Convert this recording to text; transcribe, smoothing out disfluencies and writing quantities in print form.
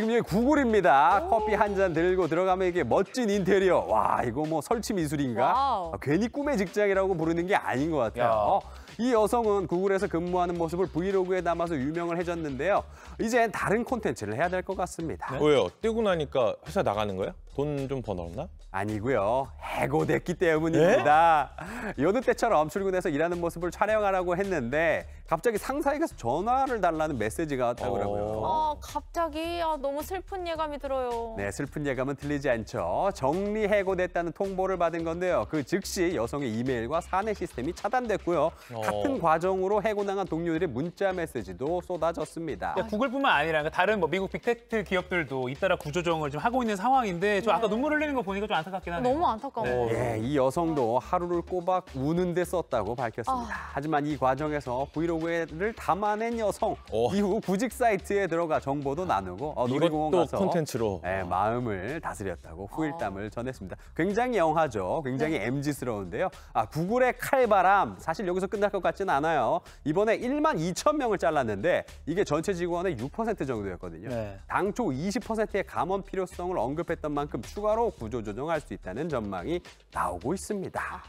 지금 여기 구글입니다. 커피 한 잔 들고 들어가면 이게 멋진 인테리어. 와, 이거 뭐 설치 미술인가? 아, 괜히 꿈의 직장이라고 부르는 게 아닌 것 같아요. 이 여성은 구글에서 근무하는 모습을 브이로그에 담아서 유명을 해졌는데요. 이젠 다른 콘텐츠를 해야 될 것 같습니다. 네? 왜요? 뛰고 나니까 회사 나가는 거야? 돈 좀 번었나? 아니고요. 해고됐기 때문입니다. 네? 여느 때처럼 출근해서 일하는 모습을 촬영하라고 했는데 갑자기 상사에게 전화를 달라는 메시지가 왔다고 그러고요. 갑자기 너무 슬픈 예감이 들어요. 네, 슬픈 예감은 틀리지 않죠. 정리 해고됐다는 통보를 받은 건데요. 그 즉시 여성의 이메일과 사내 시스템이 차단됐고요. 같은 과정으로 해고당한 동료들의 문자 메시지도 쏟아졌습니다. 야, 구글뿐만 아니라 다른 뭐 미국 빅테크 기업들도 잇따라 구조조정을 좀 하고 있는 상황인데 좀 아까 눈물 흘리는 거 보니까 좀 안타깝긴 하네요. 너무 안타까워요. 네, 이 여성도 하루를 꼬박 우는데 썼다고 밝혔습니다. 하지만 이 과정에서 브이로그를 담아낸 여성, 이후 구직 사이트에 들어가 정보도 나누고 놀이공원 가서 콘텐츠로 마음을 다스렸다고 후일담을 전했습니다. 굉장히 영화죠. 굉장히 MZ스러운데요. 구글의 칼바람, 사실 여기서 끝날 것 같지는 않아요. 이번에 12,000명을 잘랐는데 이게 전체 직원의 6% 정도였거든요. 당초 20%의 감원 필요성을 언급했던 만큼 추가로 구조조정할 수 있다는 전망이 나오고 있습니다.